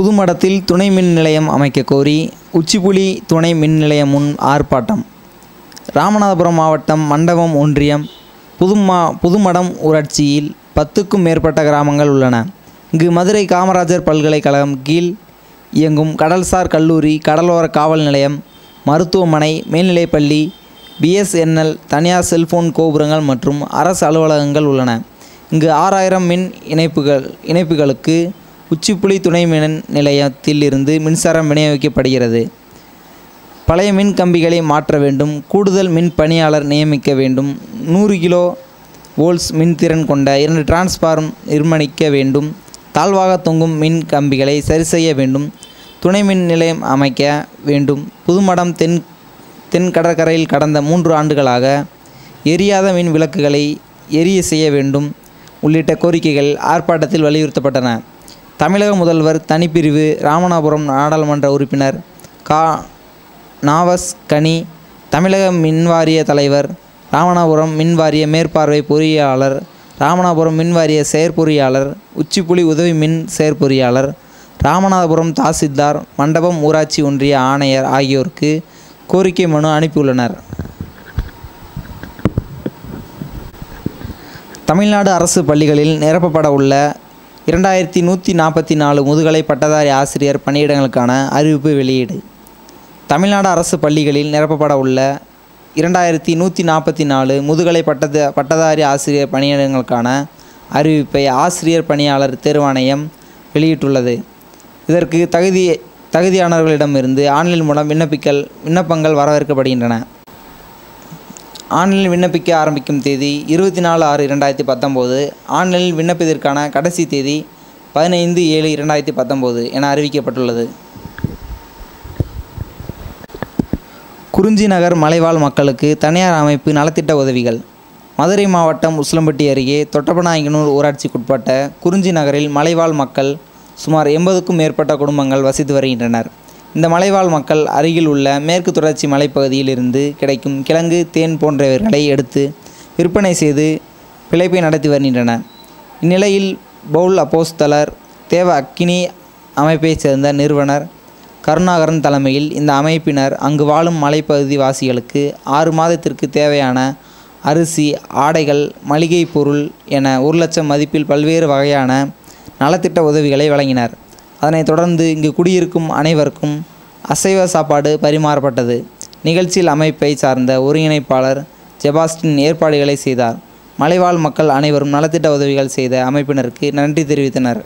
புதுமடத்தில் துணை மின் நிலையம் அமைக்க கோரி உச்சிப்புலி துணை மின் நிலையம் முன் ஆர்ப்பாட்டம். ராமநாதபுரம் மாவட்டம் மண்டபம் ஒன்றியம் புதுமடம் ஊராட்சியில் 10க்கும் மேற்பட்ட கிராமங்கள் உள்ளன. இங்கு மதுரை காமராஜர் பல்கலைக்கழகம் கீழ் இயங்கும் கடல்சார் கல்லூரி, கடலோர காவல் நிலையம், மருத்துவமனை, மேல்நிலைப்பள்ளி, பிஎஸ்என்எல், தனியார் செல்போன் கோபுரங்கள் மற்றும் அரசு அலுவலகங்கள் உள்ளன. இங்கு 6000 மின் இணைப்புகளுக்கு உச்சிப்புலி துணை மின் நிலையத்திலிருந்து மின்சாரம் விநியோகிக்கப்படுகிறது. பழைய மின் கம்பிகளை மாற்ற வேண்டும், கூடுதல் மின் பணியாளர் நியமிக்க வேண்டும், 100 கிலோ வோல்ட்ஸ் மின்திறன் கொண்ட 2 டிரான்ஸ்ஃபார்ம் நிர்மாணிக்க வேண்டும், தாழ்வாக தொங்கும் மின் கம்பிகளை சரி செய்ய வேண்டும், துணை மின் நிலையம் அமைக்க வேண்டும். புதுமடம் தென் கடற்கரையில் கடந்த 3 ஆண்டுகளாக எரியாத மின் விளக்குகளை எரிய செய்ய வேண்டும் உள்ளிட்ட கோரிக்கைகள் ஆர்ப்பாட்டத்தில் வலியுறுத்தப்பட்டன. தமிழக முதல்வர் தனிப்பிரிவு ராமநாதபுரம் நாடாளுமன்ற உறுப்பினர் கா நாவஸ் கனி, தமிழக மின்வாரிய தலைவர், ராமநாதபுரம் மின்வாரிய மேற்பார்வை பொறியாளர், ராமநாதபுரம் மின்வாரிய செயற்பொறியாளர், உச்சிப்புலி உதவி மின் செயற்பொறியாளர், ராமநாதபுரம் தாசில்தார், மண்டபம் ஊராட்சி ஒன்றிய ஆணையர் ஆகியோருக்கு கோரிக்கை மனு அனுப்பியுள்ளனர். தமிழ்நாடு அரசு பள்ளிகளில் நிரப்பப்பட உள்ள 2144 முதுகலை பட்டதாரி ஆசிரியர் பணியிடங்களுக்கான அறிவிப்பு வெளியீடு. தமிழ்நாடு அரசு பள்ளிகளில் நிரப்பப்பட உள்ள 2144 முதுகலை பட்டதாரி ஆசிரியர் பணியிடங்களுக்கான அறிவிப்பை ஆசிரியர் பணியாளர் தேர்வாணையம் வெளியிட்டுள்ளது. இதற்கு தகுதியானவர்களிடமிருந்து ஆன்லைன் மூலம் விண்ணப்பங்கள் வரவேற்கப்படுகின்றன. ஆன்லைனில் விண்ணப்பிக்க ஆரம்பிக்கும் தேதி 24/6/2019, ஆன்லைனில் விண்ணப்பதற்கான கடைசி தேதி 15/7/2019 என அறிவிக்கப்பட்டுள்ளது. குறிஞ்சி நகர் மலைவாழ் மக்களுக்கு தனியார் அமைப்பு நலத்திட்ட உதவிகள். மதுரை மாவட்டம் உசிலம்பட்டி அருகே தொட்டப்பநாயகனூர் ஊராட்சிக்குட்பட்ட குறிஞ்சி நகரில் மலைவாழ் மக்கள் சுமார் 80க்கும் மேற்பட்ட குடும்பங்கள் வசித்து வருகின்றனர். இந்த மலைவாழ் மக்கள் அருகில் உள்ள மேற்கு தொடர்ச்சி மலைப்பகுதியிலிருந்து கிடைக்கும் கிழங்கு, தேன் போன்றவர்களை எடுத்து விற்பனை செய்து பிழைப்பை நடத்தி வருகின்றனர். இந்நிலையில் பவுல் அப்போஸ்தலர் தேவ அக்கினி அமைப்பைச் சேர்ந்த நிறுவனர் கருணாகரன் தலைமையில் இந்த அமைப்பினர் அங்கு வாழும் மலைப்பகுதி வாசிகளுக்கு 6 மாதத்திற்கு தேவையான அரிசி, ஆடைகள், மளிகை பொருள் என 1 லட்சம் மதிப்பில் பல்வேறு வகையான நலத்திட்ட உதவிகளை வழங்கினர். அதனைத் தொடர்ந்து இங்கு குடியிருக்கும் அனைவருக்கும் அசைவ சாப்பாடு பரிமாறப்பட்டது. நிகழ்ச்சியில் அமைப்பை சார்ந்த ஒருங்கிணைப்பாளர் ஜெபாஸ்டின் ஏற்பாடுகளை செய்தார். மலைவாழ் மக்கள் அனைவரும் நலத்திட்ட உதவிகள் செய்த அமைப்பினருக்கு நன்றி தெரிவித்தனர்.